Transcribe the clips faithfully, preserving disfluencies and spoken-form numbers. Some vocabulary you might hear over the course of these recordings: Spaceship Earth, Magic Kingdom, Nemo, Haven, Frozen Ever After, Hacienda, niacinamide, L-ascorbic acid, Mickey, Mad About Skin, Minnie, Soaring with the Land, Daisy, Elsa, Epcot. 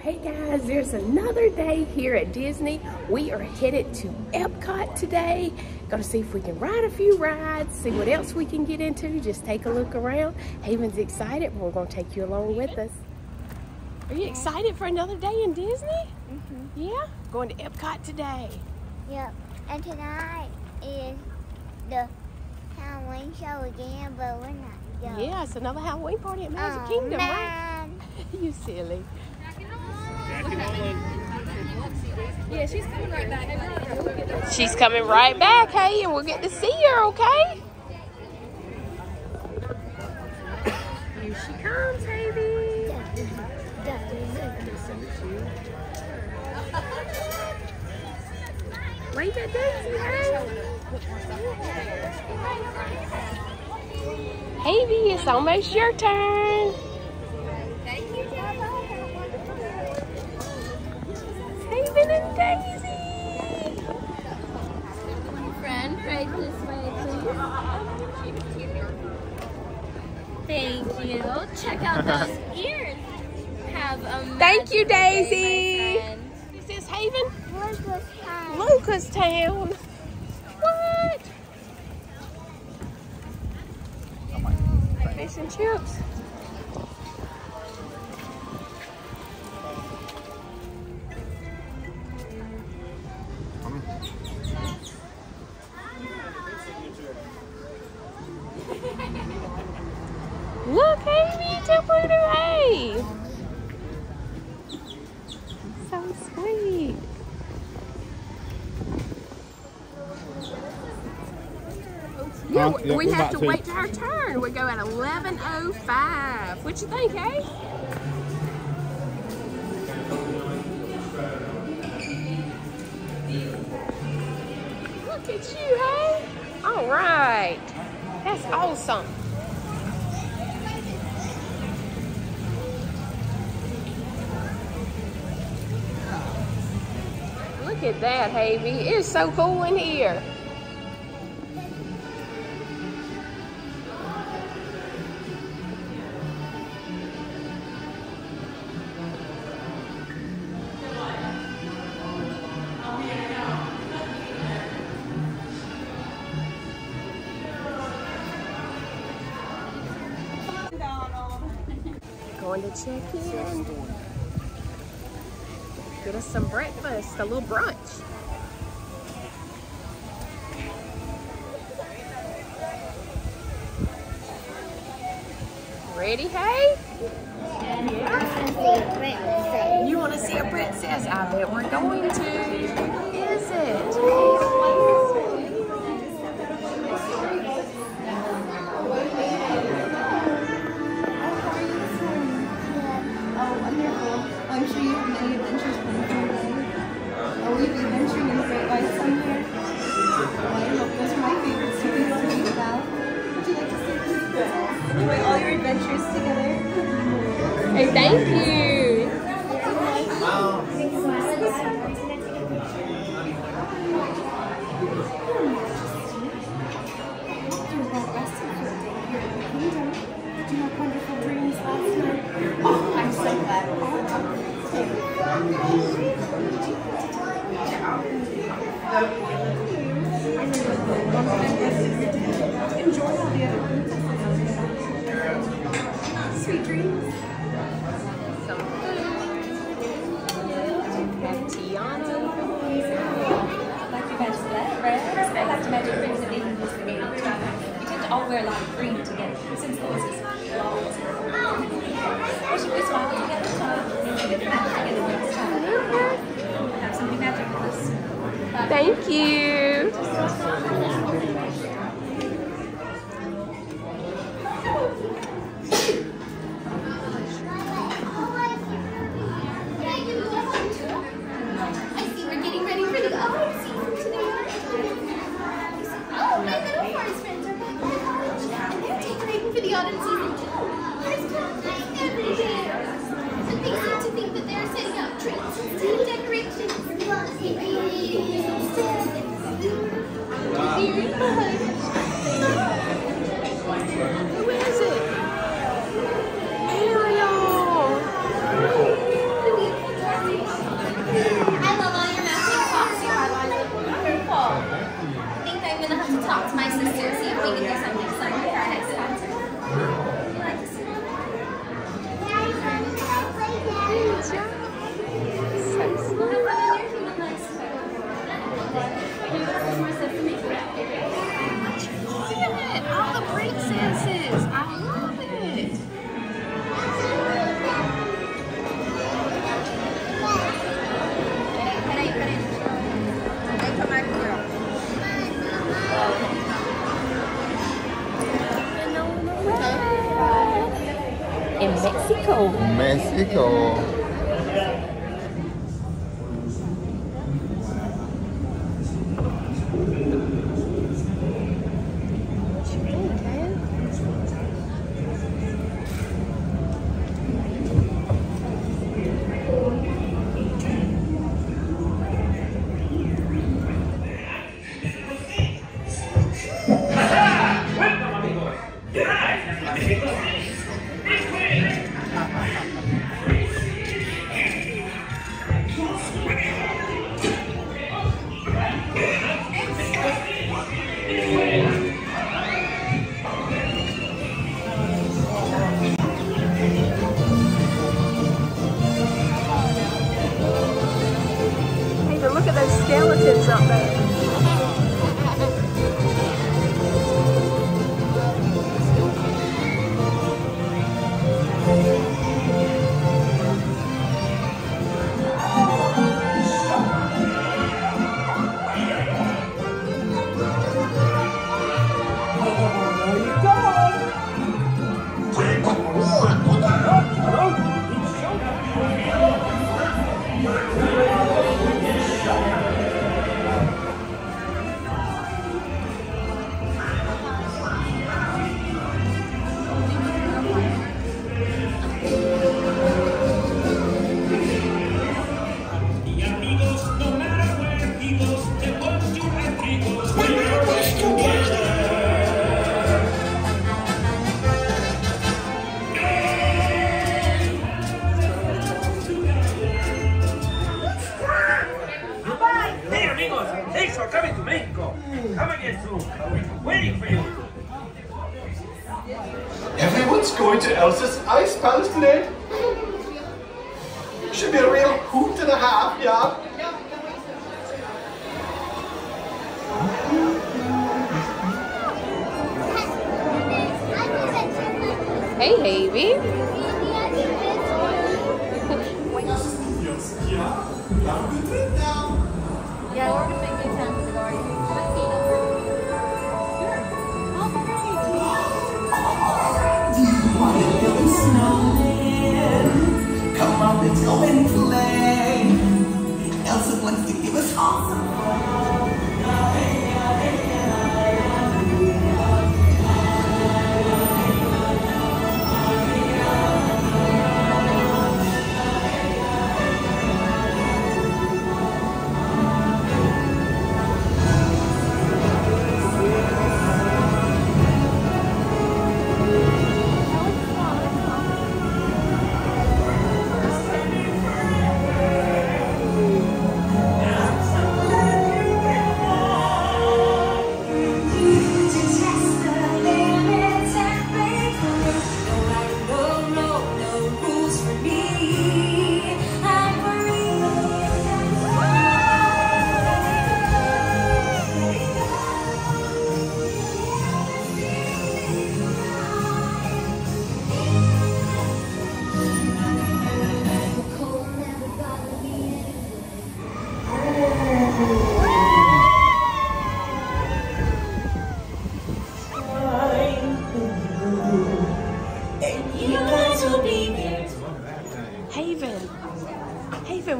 Hey guys, there's another day here at Disney. We are headed to Epcot today. Gonna see if we can ride a few rides, see what else we can get into, just take a look around. Haven's excited, but we're gonna take you along with us. Are you excited for another day in Disney? Mm-hmm. Yeah? Going to Epcot today. Yep, and tonight is the Halloween show again, but we're not going. Yeah, it's another Halloween party at Magic oh, Kingdom, man. Right? You silly. Yeah, she's coming right back. She's coming right back, hey, and we'll get to see her, okay? Here she comes, baby. Wait that Daisy, hey. Hey, baby, it's almost your turn. Thank you, Jabba. And Daisy! Friend, right this way, please. Thank you. Check out those ears. Have a Thank you, Daisy! Day, is this Haven? Lucas Town. Lucas Town. What? Like fish and chips. Look, Amy, two point oh, hey! So sweet. Yeah, we, we have to wait till our turn. We go at eleven oh five. What you think, hey? Look at you, hey! All right. That's awesome. Look at that, Havy. It's so cool in here. Going to check in. Get us some breakfast, a little brunch. Ready, hey? You want to see a princess? I bet we're going to. Is it? Thank you. I see we're getting ready for the oh, see for today. Oh, my little forest friends are back. They're decorating for the autumn season too. There's confetti everywhere. And they seem to think that they're setting up treats and tea decorations. Who is it? Ariel! plastic or everyone's going to Elsa's ice palace today. Should be a real hoot and a half, yeah. Hey, baby. Yeah, we're gonna make it ten. Snowman, come on, let's go and play. Elsa wants to give us all some fun.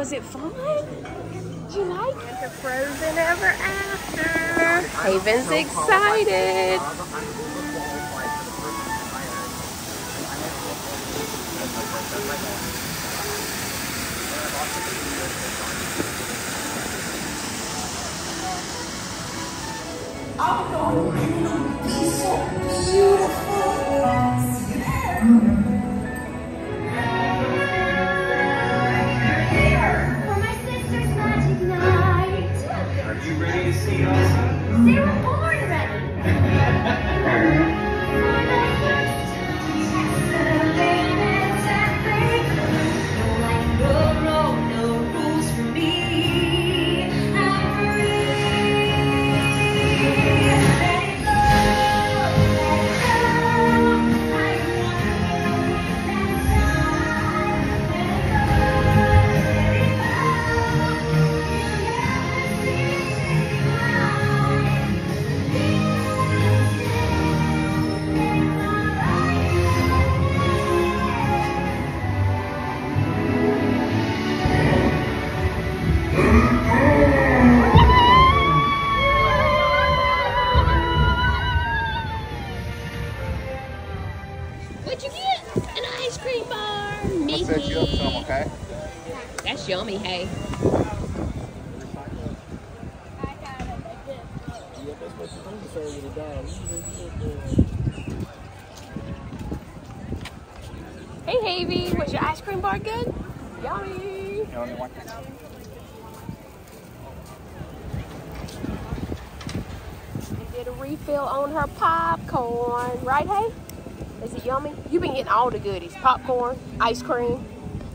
Was it fun? Did you like it? It's a Frozen Ever After. Haven's excited. Oh, it'll be so beautiful. They were born ready. No, no, no rules for me. I'm free. Let go, let go. I want to go. Okay. That's yummy, hey. Hey, Havy, was your ice cream bar good? Yummy. Did a refill on her popcorn, right, hey? Is it yummy? You've been getting all the goodies. Popcorn, ice cream,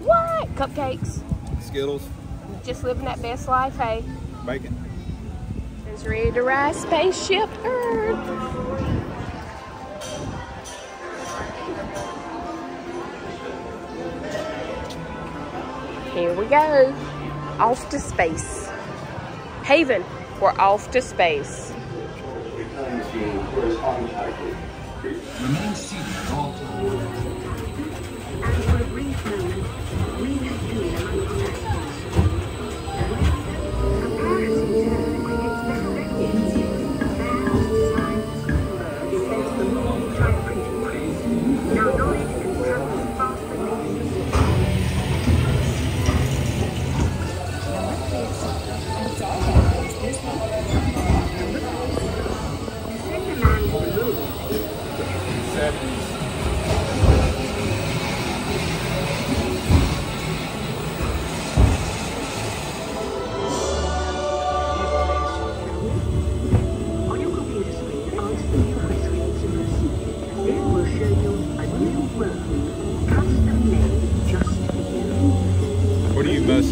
what? Cupcakes. Skittles. Just living that best life, hey? Bacon. It's ready to ride Spaceship Earth. Here we go. Off to space. Haven, we're off to space. Remain seated at all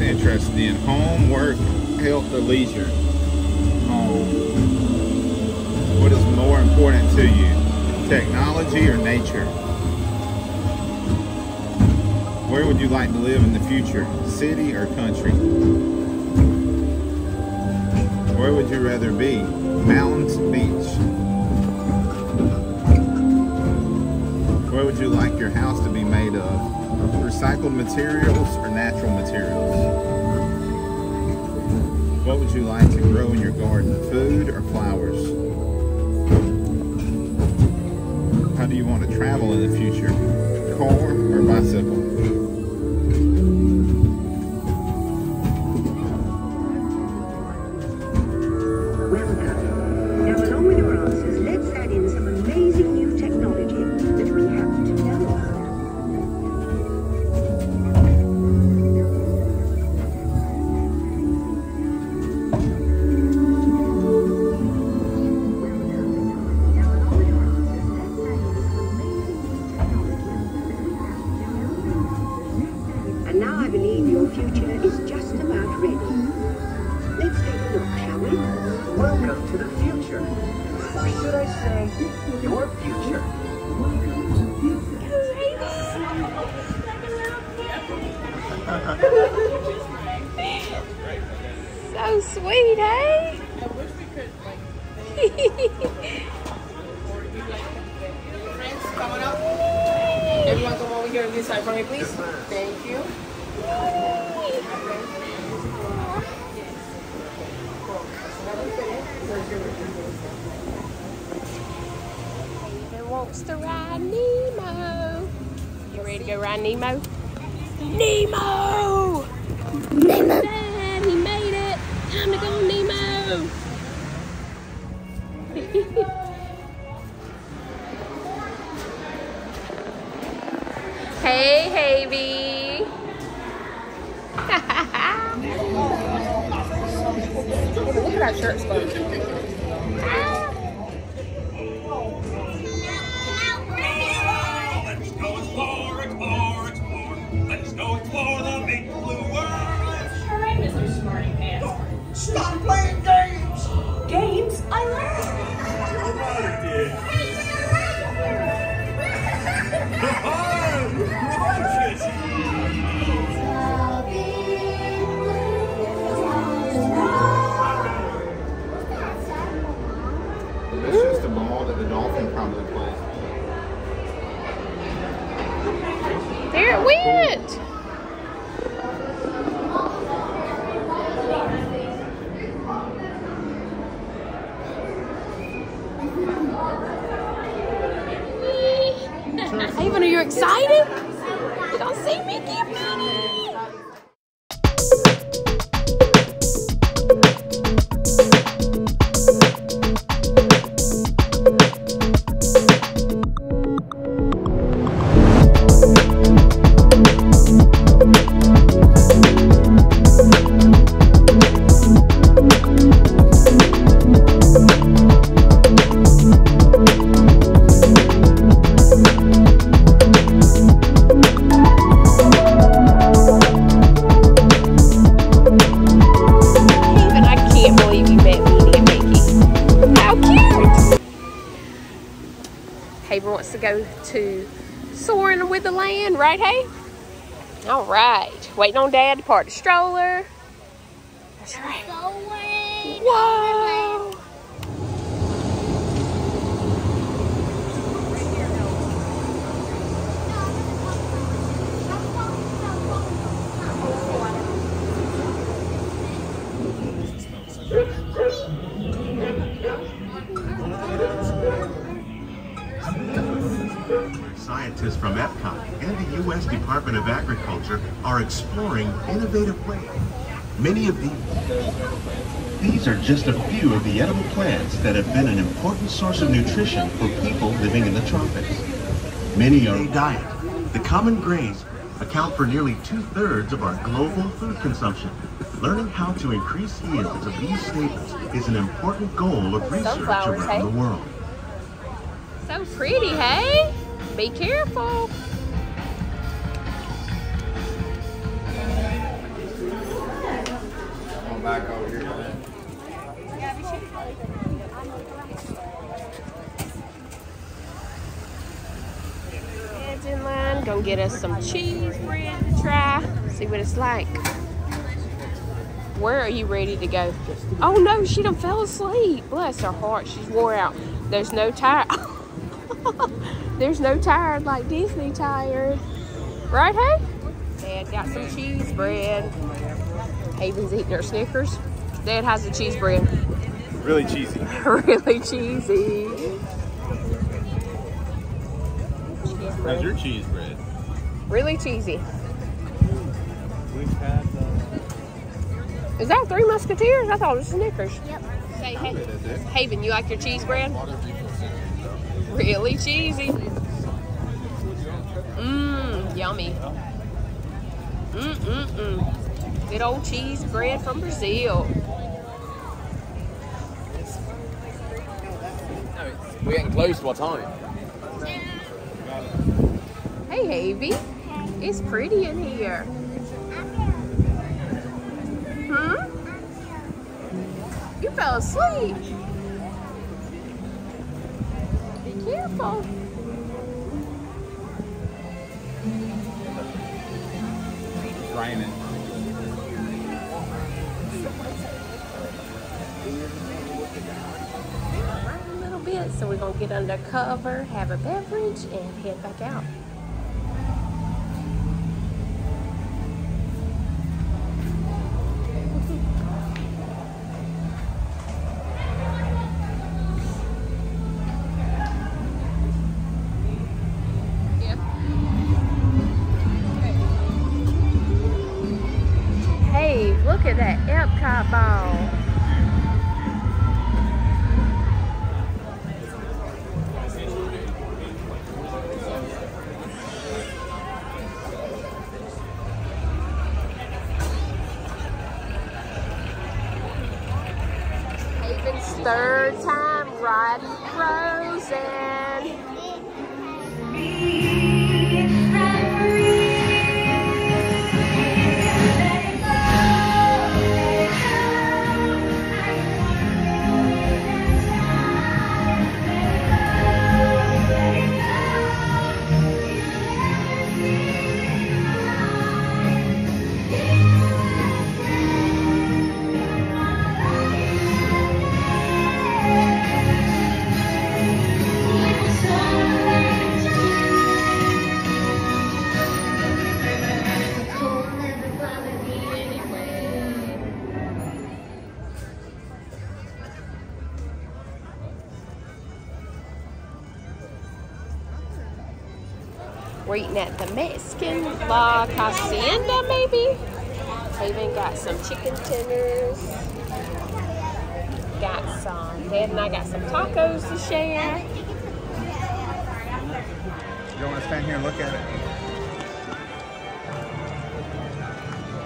interested in home, work, health, or leisure? Home. What is more important to you? Technology or nature? Where would you like to live in the future? City or country? Where would you rather be? Mountains, beach? Where would you like your house to be made of? Recycled materials or natural materials? What would you like to grow in your garden? Food or flowers? How do you want to travel in the future? Car or bicycle? So sweet, eh? I wish we could, like, friends, coming up. Everyone come over here on this side for me, please. Thank you. Who wants to ride Nemo? You ready to go ride Nemo? Nemo! Nemo! Dad, he made it! Time to go, Nemo! Hey, Havy! Look at our shirt sponge. Let's go explore, explore, explore. Let's go explore the big blue world. Stop playing games! Games? I love it! Nobody did! The That's just the ball that the dolphin probably plays. There it went! Haven, are you excited? You don't see Mickey and Minnie? wants to go to Soaring with the Land, right, hey? All right. Waiting on Dad to park the stroller. That's right. Whoa! Scientists from Epcot and the U S Department of Agriculture are exploring innovative ways. Many of these, these are just a few of the edible plants that have been an important source of nutrition for people living in the tropics. Many are diet. The common grains account for nearly two-thirds of our global food consumption. Learning how to increase yields of these staples is an important goal of research around hey? the world. So pretty, hey? Be careful. Come back over here. Dad's in line, gonna get us some cheese bread to try, see what it's like. Where are you ready to go? Oh no, she done fell asleep. Bless her heart, she's wore out. There's no tire. There's no tire like Disney tires. Right, hey? Dad got some cheese bread. Haven's eating her Snickers. Dad, how's the cheese bread? Really cheesy. Really cheesy. Cheese bread. How's your cheese bread? Really cheesy. We've had Is that Three Musketeers? I thought it was Snickers. Yep. Say, hey, Haven, you like your cheese bread? Really cheesy. Mmm, yummy. Mmm, mmm, mmm. Good old cheese bread from Brazil. We're getting close to our time. Hey, Haven. It's pretty in here. You fell asleep. Be careful. Trying it. A little bit, so we're gonna get under cover, have a beverage, and head back out. Look at that Epcot ball. Haven's third time riding Frozen. We're eating at the Mexican La Hacienda, maybe? Haven got some chicken tenders. Got some, Dad and I got some tacos to share. You don't want to stand here and look at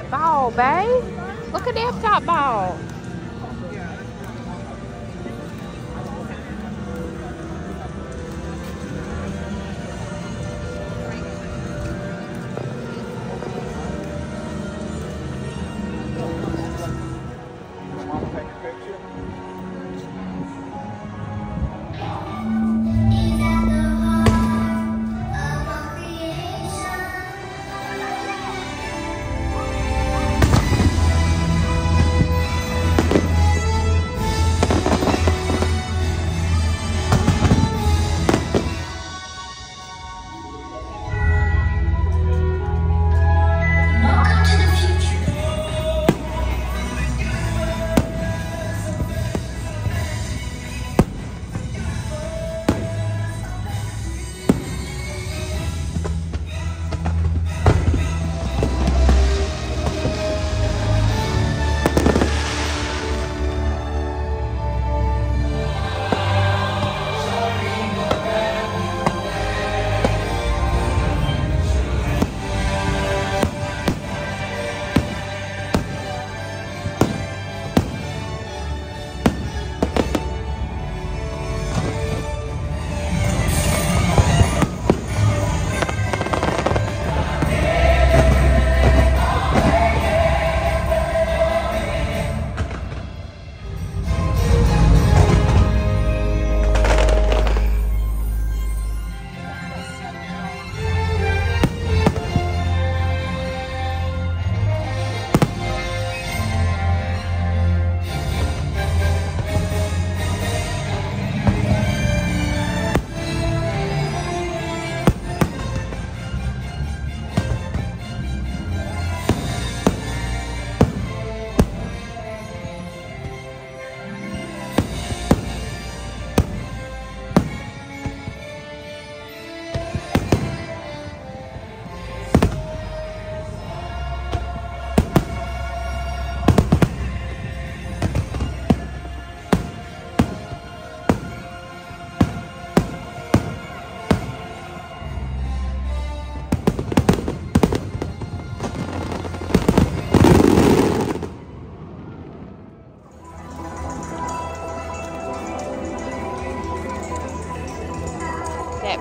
it. Ball, babe. Look at the Epcot ball. Picture.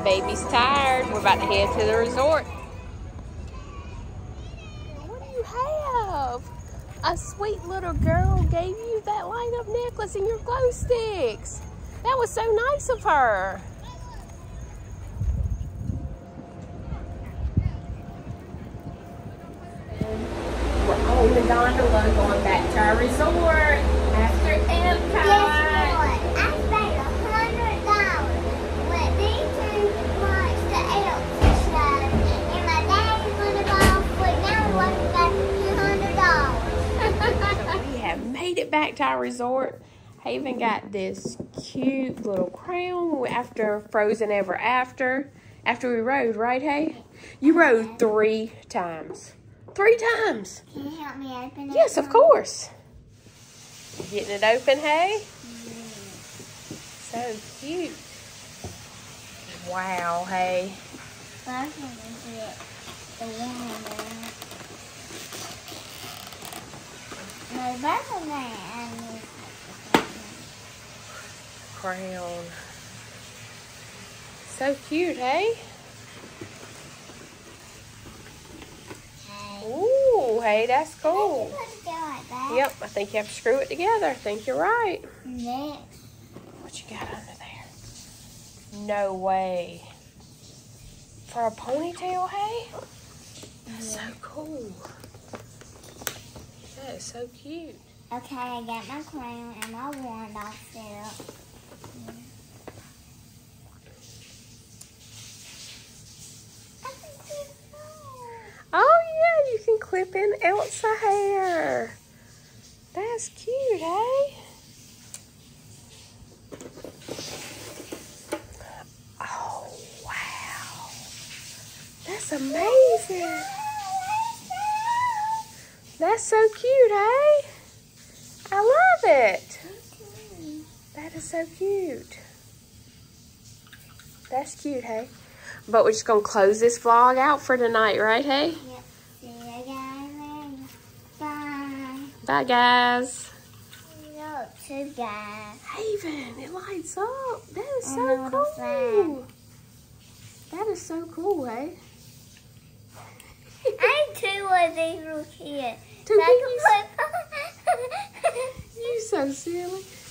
baby's tired. We're about to head to the resort. What do you have? A sweet little girl gave you that light-up necklace and your glow sticks. That was so nice of her. We're on the gondola going back to our resort after Epcot. Yes, Lord. I paid a hundred dollars with these two months to Elsa show, and my daddy went along with now one got two hundred dollars. We have made it back to our resort. I even got this cute little crown after Frozen Ever After. After we rode, right, hey? You rode three times. Three times. Can you help me open it? Yes, of course. Getting it open, hey? Mm. So cute. Wow, hey. I can get the one. No, that's the man. Crown. So cute, hey? Ooh, hey, that's cool. Like that. Yep, I think you have to screw it together. I think you're right. Next. What you got under there? No way. For a ponytail, hey? That's yeah. so cool. That is so cute. Okay, I got my crown and my wand all set up. Oh, yeah, you can clip in Elsa hair. That's cute, eh? Oh, wow. That's amazing. That's so cute, eh? I love it. That is so cute. That's cute, hey? But we're just going to close this vlog out for tonight, right, hey? Yep. See you guys later. Bye. Bye, guys. No, two guys. Haven, it lights up. That is so cool. That is so cool, hey? I ain't two of these little kids. Two kids? You so silly.